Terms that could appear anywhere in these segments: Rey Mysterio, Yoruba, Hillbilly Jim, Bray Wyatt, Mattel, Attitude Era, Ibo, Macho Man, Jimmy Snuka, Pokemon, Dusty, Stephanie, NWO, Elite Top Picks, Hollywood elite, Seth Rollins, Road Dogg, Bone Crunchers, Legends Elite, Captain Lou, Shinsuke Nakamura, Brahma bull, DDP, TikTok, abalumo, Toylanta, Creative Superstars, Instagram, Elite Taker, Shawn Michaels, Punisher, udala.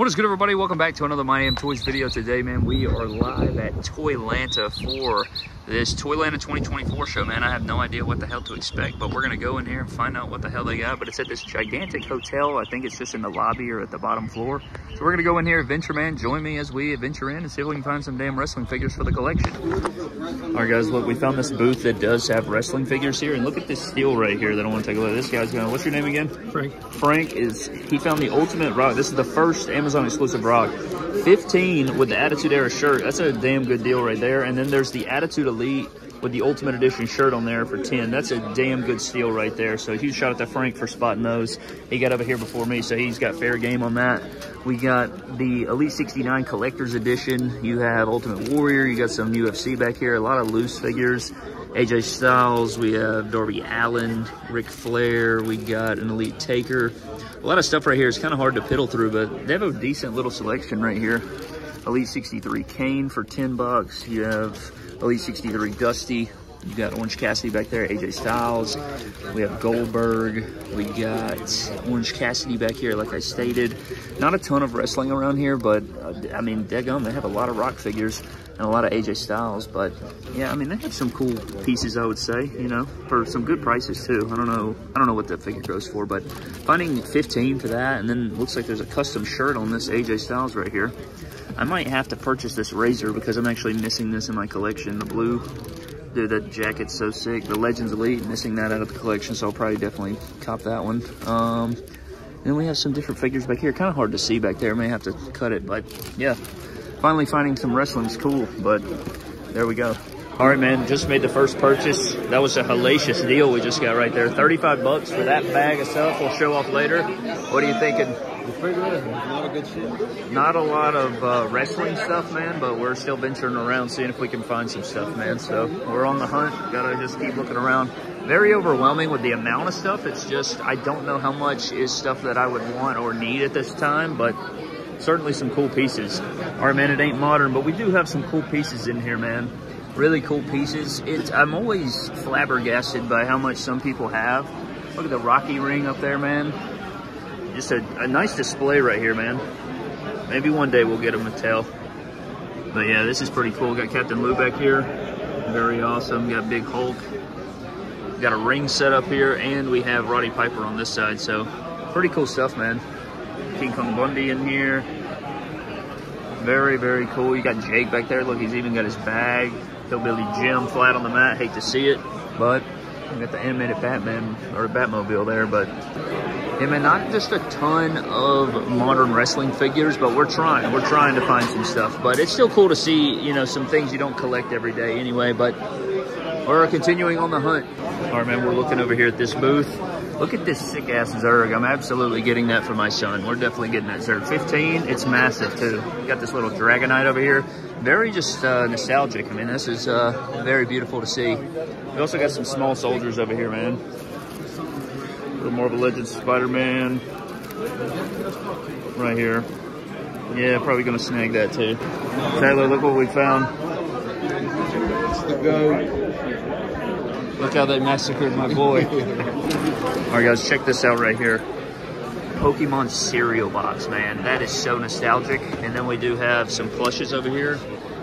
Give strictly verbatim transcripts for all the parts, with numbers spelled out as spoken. What is good, everybody? Welcome back to another My Damn Toys video. Today, man, we are live at Toylanta for this Toylanta twenty twenty-four show, man. I have no idea what the hell to expect, but we're going to go in here and find out what the hell they got. But it's at this gigantic hotel. I think it's just in the lobby or at the bottom floor. So we're going to go in here, adventure, man. Join me as we adventure in and see if we can find some damn wrestling figures for the collection. All right, guys, look, we found this booth that does have wrestling figures here. And look at this steel right here that I want to take a look at. This guy's going, what's your name again? Frank. Frank is, he found the Ultimate Rock. This is the first Amazon exclusive Rock. fifteen with the Attitude Era shirt. That's a damn good deal right there. And then there's the Attitude Elite with the Ultimate Edition shirt on there for ten. That's a damn good steal right there. So huge shout out to Frank for spotting those. He got over here before me, so he's got fair game on that. We got the Elite sixty-nine Collector's Edition. You have Ultimate Warrior. You got some U F C back here. A lot of loose figures. A J Styles. We have Darby Allin, Ric Flair. We got an Elite Taker. A lot of stuff right here. It's kind of hard to piddle through, but they have a decent little selection right here. Elite sixty-three Kane for ten bucks. You have Elite sixty-three Dusty. You got Orange Cassidy back there, A J Styles. We have Goldberg. We got Orange Cassidy back here, like I stated. Not a ton of wrestling around here, but uh, I mean, daggum, they have a lot of Rock figures and a lot of A J Styles. But yeah, I mean, they have some cool pieces, I would say, you know, for some good prices too. I don't know, I don't know what that figure goes for, but finding fifteen for that, and then looks like there's a custom shirt on this A J Styles right here. I might have to purchase this Razor because I'm actually missing this in my collection. The blue, dude, that jacket's so sick. The Legends Elite, missing that out of the collection, so I'll probably definitely cop that one. Um, then we have some different figures back here. Kind of hard to see back there. I may have to cut it, but yeah. Finally finding some wrestling's cool, but there we go. All right, man, just made the first purchase. That was a hellacious deal we just got right there. thirty-five bucks for that bag of stuff. We'll show off later. What are you thinking? It's pretty good. Not a lot of good shit. Not a lot of uh, wrestling stuff, man, but we're still venturing around, seeing if we can find some stuff, man. So we're on the hunt. Gotta just keep looking around. Very overwhelming with the amount of stuff. It's just, I don't know how much is stuff that I would want or need at this time, but certainly some cool pieces. All right, man, it ain't modern, but we do have some cool pieces in here, man. Really cool pieces. It's, I'm always flabbergasted by how much some people have. Look at the Rocky ring up there, man. Just a, a nice display right here, man. Maybe one day we'll get a Mattel. But yeah, this is pretty cool. Got Captain Lou back here. Very awesome. Got Big Hulk. Got a ring set up here, and we have Roddy Piper on this side. So pretty cool stuff, man. King Kong Bundy in here. Very, very cool. You got Jake back there. Look, he's even got his bag. Hillbilly Jim flat on the mat. Hate to see it, but we got the animated Batman or Batmobile there. But yeah, man, not just a ton of modern wrestling figures, but we're trying. We're trying to find some stuff. But it's still cool to see, you know, some things you don't collect every day anyway. But we're continuing on the hunt. All right, man, we're looking over here at this booth. Look at this sick-ass Zurg. I'm absolutely getting that for my son. We're definitely getting that Zurg. fifteen, it's massive, too. We got this little Dragonite over here. Very just uh, nostalgic. I mean, this is uh, very beautiful to see. We also got some small soldiers over here, man. A little more of a Legends Spider-Man. Right here. Yeah, probably going to snag that, too. Taylor, look what we found. It's the goat. Look how they massacred my boy. All right, guys, check this out right here. Pokemon cereal box, man. That is so nostalgic. And then we do have some plushes over here.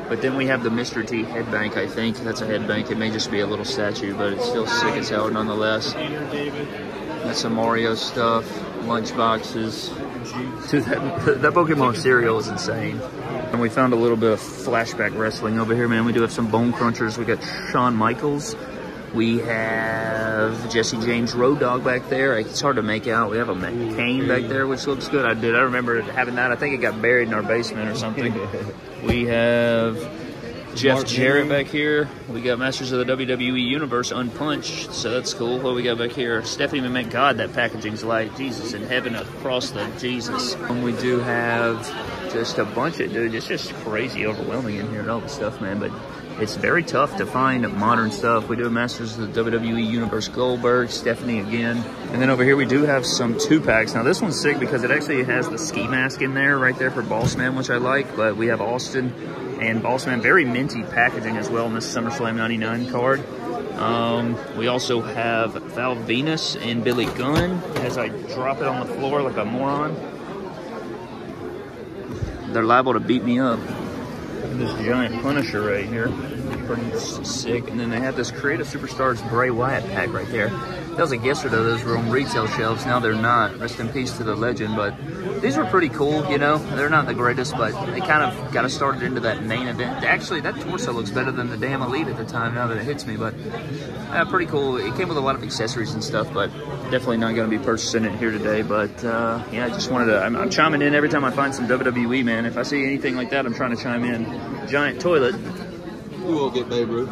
But then we have the Mister T headbank, I think. That's a headbank. It may just be a little statue, but it's still sick as hell nonetheless. That's some Mario stuff, lunch boxes. Dude, that, that Pokemon cereal is insane. And we found a little bit of flashback wrestling over here, man. We do have some Bone Crunchers. We got Shawn Michaels. We have Jesse James Road Dogg back there. It's hard to make out. We have a McCain back there, which looks good. I did. I remember having that. I think it got buried in our basement or something. We have Jeff Mark Jarrett back here. We got Masters of the W W E Universe unpunched, so that's cool. What we got back here? Stephanie, man, God, that packaging's light. Jesus in heaven across the Jesus. And we do have just a bunch of, dude, it's just crazy overwhelming in here and all the stuff, man, but it's very tough to find modern stuff. We do have Masters of the W W E Universe Goldberg, Stephanie again. And then over here we do have some two-packs. Now this one's sick because it actually has the ski mask in there right there for Boss Man, which I like. But we have Austin and Boss Man. Very minty packaging as well in this SummerSlam ninety-nine card. Um, we also have Val Venus and Billy Gunn as I drop it on the floor like a moron. they're liable to beat me up. This giant Punisher right here. Pretty sick. And then they have this Creative Superstars Bray Wyatt pack right there. That was a guesser though, those were on retail shelves. Now they're not. Rest in peace to the legend. But these were pretty cool, you know. They're not the greatest, but they kind of got us started into that main event. Actually, that torso looks better than the damn Elite at the time now that it hits me. But uh, pretty cool. It came with a lot of accessories and stuff, but definitely not going to be purchasing it here today. But uh, yeah, I just wanted to, I'm, I'm chiming in every time I find some W W E, man. If I see anything like that, I'm trying to chime in. Giant toilet. We won't get Babe Ruth.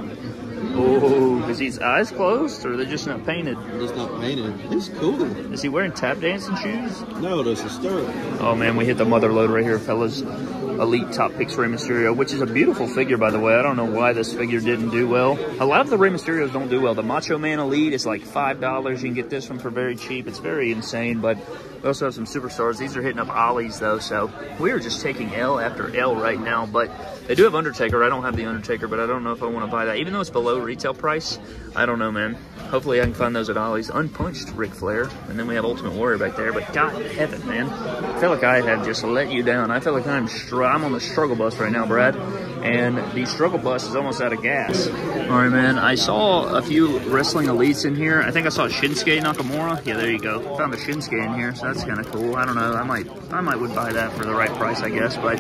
Oh, is his eyes closed, or are they just not painted? Just not painted. It's cool. Is he wearing tap dancing shoes? No, there's a stirrup. Oh, man, we hit the mother load right here, fellas. Elite top picks Rey Mysterio, which is a beautiful figure, by the way. I don't know why this figure didn't do well. A lot of the Rey Mysterios don't do well. The Macho Man Elite is like five dollars. You can get this one for very cheap. It's very insane, but we also have some superstars. These are hitting up Ollie's, though, so we are just taking L after L right now, but they do have Undertaker. I don't have the Undertaker, but I don't know if I want to buy that. Even though it's below retail price, I don't know, man. Hopefully I can find those at Ollie's. Unpunched Ric Flair, and then we have Ultimate Warrior back there, but God in heaven, man. I feel like I have just let you down. I feel like I'm struggling. I'm on the struggle bus right now, Brad, and the struggle bus is almost out of gas. All right, man, I saw a few wrestling elites in here. I think I saw Shinsuke Nakamura. Yeah, there you go. Found a Shinsuke in here, so that's kind of cool. I don't know. I might I might would buy that for the right price, I guess, but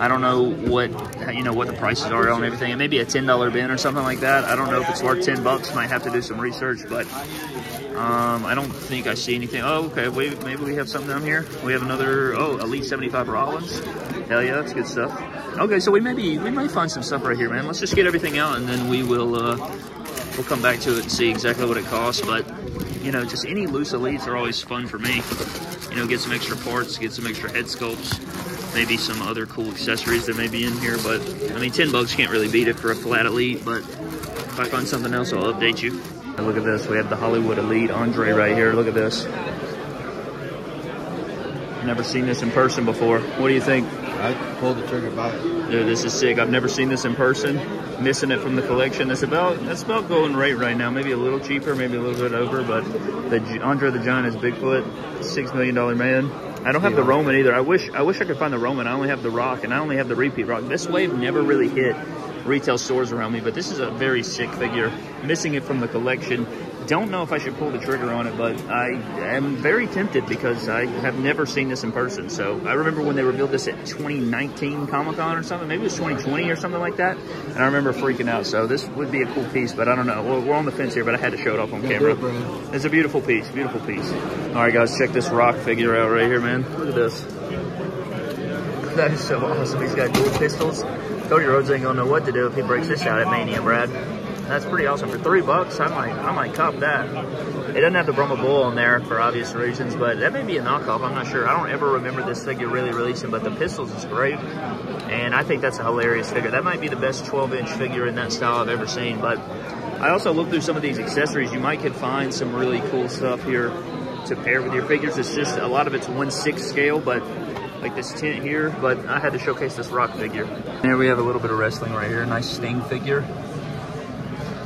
I don't know what, you know, what the prices are on everything. It may be a ten dollar bin or something like that. I don't know if it's worth ten bucks. Might have to do some research, but um, I don't think I see anything. Oh, okay, we, maybe we have something down here. We have another, oh, Elite seventy-five Rollins. Hell yeah, that's good stuff. Okay, so we may be, we might find some stuff right here, man. Let's just get everything out, and then we will uh, we'll come back to it and see exactly what it costs. But, you know, just any loose elites are always fun for me. You know, get some extra parts, get some extra head sculpts, maybe some other cool accessories that may be in here. But, I mean, ten bucks can't really beat it for a flat elite, but if I find something else, I'll update you. And look at this. We have the Hollywood Elite Andre right here. Look at this. Never seen this in person before. What do you think? I pulled the trigger by it. Dude, this is sick. I've never seen this in person. Missing it from the collection. That's about that's about going rate right now. Maybe a little cheaper, maybe a little bit over. But the Andre the Giant is Bigfoot, six million dollar man. I don't have the Roman either. I wish I wish I could find the Roman. I only have the Rock, and I only have the repeat Rock. This wave never really hit retail stores around me, but this is a very sick figure. Missing it from the collection. Don't know if I should pull the trigger on it, but I am very tempted because I have never seen this in person. So I remember when they revealed this at twenty nineteen Comic-Con or something, maybe it was twenty twenty or something like that, and I remember freaking out. So this would be a cool piece, but I don't know. We're, we're on the fence here, but I had to show it off on camera. It's a beautiful piece, beautiful piece. All right, guys, check this Rock figure out right here, man. Look at this. That is so awesome. He's got dual pistols. Cody Rhodes ain't gonna know what to do if he breaks this out at Mania, Brad. That's pretty awesome. For three bucks, I might I might cop that. It doesn't have the Brahma Bull on there for obvious reasons, but that may be a knockoff. I'm not sure. I don't ever remember this figure really releasing, but the pistols is great, and I think that's a hilarious figure. That might be the best twelve inch figure in that style I've ever seen, but I also looked through some of these accessories. You might could find some really cool stuff here to pair with your figures. It's just a lot of it's one sixth scale, but like this tent here, but I had to showcase this Rock figure. Here we have a little bit of wrestling right here. Nice Sting figure.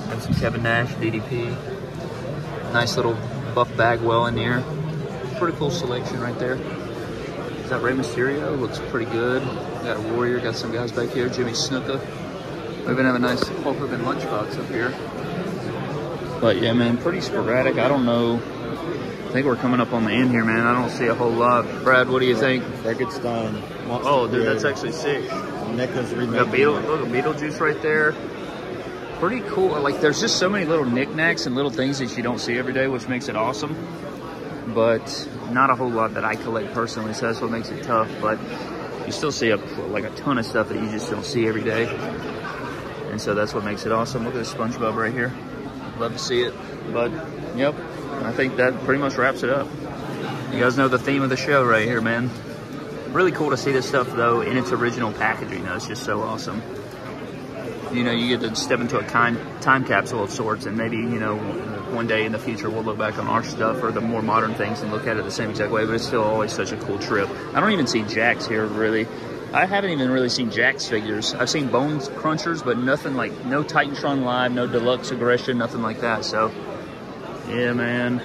Have some Kevin Nash, D D P. Nice little Buff Bagwell in here. Pretty cool selection right there. Is that Rey Mysterio? Looks pretty good. Got a Warrior, got some guys back here. Jimmy Snuka. We even have a nice Hulk Hogan lunchbox up here. But yeah, man, pretty sporadic. I don't know. I think we're coming up on the end here, man. I don't see a whole lot. Brad, what do you think? Deckard Stein. Oh, dude, that's actually sick. Necklace remade. Got Beetle, look, a Beetlejuice right there. Pretty cool. Like, there's just so many little knickknacks and little things that you don't see every day, which makes it awesome. But not a whole lot that I collect personally, so that's what makes it tough. But you still see a, like a ton of stuff that you just don't see every day. And so that's what makes it awesome. Look at this SpongeBob right here. Love to see it. But, yep, I think that pretty much wraps it up. You guys know the theme of the show right here, man. Really cool to see this stuff, though, in its original packaging, though. It's just so awesome. You know, you get to step into a kind time capsule of sorts, and maybe, you know, one day in the future we'll look back on our stuff or the more modern things and look at it the same exact way, but it's still always such a cool trip. I don't even see Jack's here, really. I haven't even really seen Jack's figures. I've seen Bones Crunchers, but nothing like, no Titantron Live, no Deluxe Aggression, nothing like that, so, yeah, man.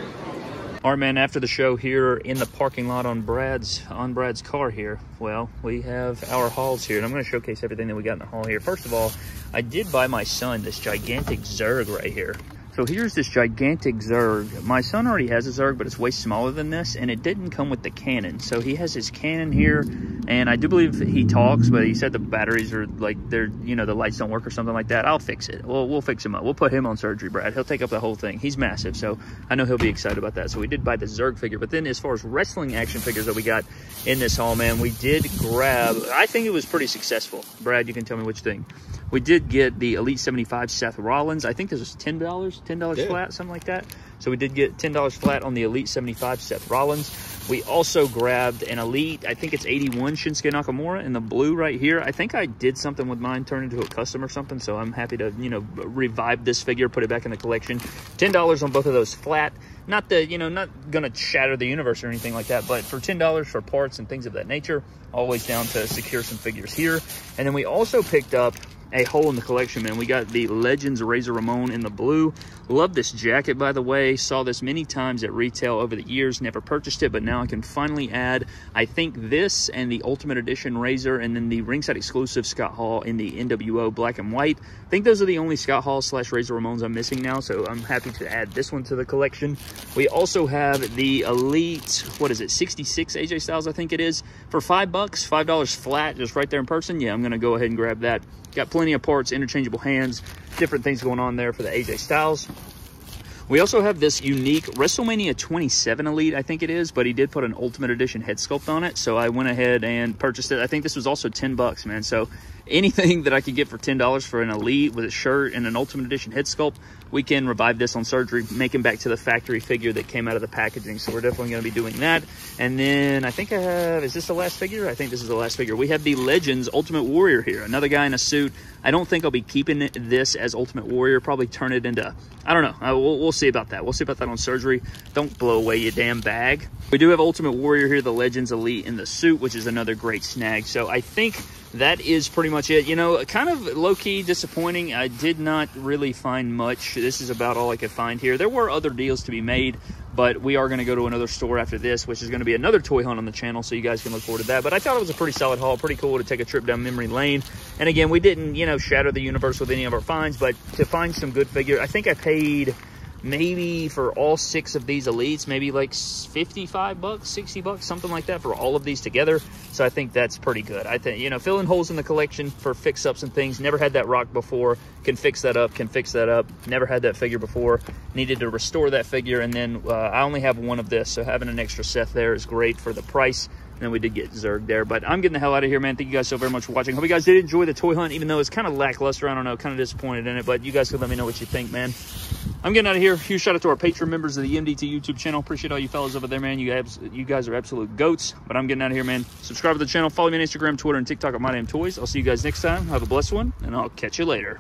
All right, man, after the show here in the parking lot on Brad's on Brad's car here, well, we have our hauls here, and I'm going to showcase everything that we got in the haul here. First of all, I did buy my son this gigantic Zurg right here. So here's this gigantic Zurg. My son already has a Zurg, but it's way smaller than this, and it didn't come with the cannon. So he has his cannon here, and I do believe he talks, but he said the batteries are like, they're, you know, the lights don't work or something like that. I'll fix it. Well, we'll fix him up. We'll put him on surgery, Brad. He'll take up the whole thing. He's massive, so I know he'll be excited about that. So we did buy the Zurg figure, but then as far as wrestling action figures that we got in this haul, man, we did grab, I think it was pretty successful. Brad, you can tell me which thing. We did get the Elite seventy-five Seth Rollins. I think this was ten dollars. ten dollars yeah. Flat, something like that. So we did get ten dollars flat on the Elite seventy-five Seth Rollins. We also grabbed an Elite, I think it's eighty-one Shinsuke Nakamura in the blue right here. I think I did something with mine, turned into a custom or something, so I'm happy to, you know, revive this figure, put it back in the collection. ten dollars on both of those flat. Not the, you know, not gonna shatter the universe or anything like that, but for ten dollars for parts and things of that nature, always down to secure some figures here. And then we also picked up a hole in the collection, man. We got the Legends Razor Ramon in the blue. Love this jacket, by the way. Saw this many times at retail over the years, never purchased it, but now I can finally add, I think, this and the Ultimate Edition Razor, and then the ringside exclusive Scott Hall in the N W O black and white. I think those are the only Scott Hall slash Razor Ramons I'm missing now, so I'm happy to add this one to the collection. We also have the Elite, what is it, sixty-six A J Styles, I think it is, for five bucks, five dollars flat, just right there in person. Yeah, I'm gonna go ahead and grab that. Got plenty of parts, interchangeable hands, different things going on there for the A J Styles. We also have this unique WrestleMania twenty-seven Elite, I think it is, but he did put an Ultimate Edition head sculpt on it, so I went ahead and purchased it. I think this was also ten bucks, man, so anything that I could get for ten dollars for an Elite with a shirt and an Ultimate Edition head sculpt, we can revive this on surgery, make him back to the factory figure that came out of the packaging, so we're definitely going to be doing that. And then I think I have, is this the last figure? I think this is the last figure. We have the Legends Ultimate Warrior here, another guy in a suit. I don't think I'll be keeping this as Ultimate Warrior, probably turn it into, I don't know, I, we'll, we'll see about that. We'll see about that on surgery. Don't blow away your damn bag. We do have Ultimate Warrior here, the Legends Elite in the suit, which is another great snag. So I think that is pretty much it. You know, kind of low-key disappointing. I did not really find much. This is about all I could find here. There were other deals to be made, but we are going to go to another store after this, which is going to be another toy hunt on the channel, so you guys can look forward to that. But I thought it was a pretty solid haul, pretty cool to take a trip down memory lane. And again, we didn't, you know, shatter the universe with any of our finds, but to find some good figure, I think I paid maybe for all six of these Elites, maybe like fifty-five bucks, sixty bucks, something like that for all of these together. So I think that's pretty good. I think, you know, filling holes in the collection for fix-ups and things. Never had that rock before. Can fix that up, can fix that up. Never had that figure before. Needed to restore that figure. And then uh, I only have one of this, so having an extra Seth there is great for the price. And then we did get Zurg there. But I'm getting the hell out of here, man. Thank you guys so very much for watching. Hope you guys did enjoy the toy hunt, even though it's kind of lackluster. I don't know, kind of disappointed in it. But you guys could let me know what you think, man. I'm getting out of here. Huge shout out to our Patreon members of the M D T YouTube channel. Appreciate all you fellas over there, man. You guys, you guys are absolute goats. But I'm getting out of here, man. Subscribe to the channel. Follow me on Instagram, Twitter, and TikTok at My Damn Toys. I'll see you guys next time. Have a blessed one, and I'll catch you later.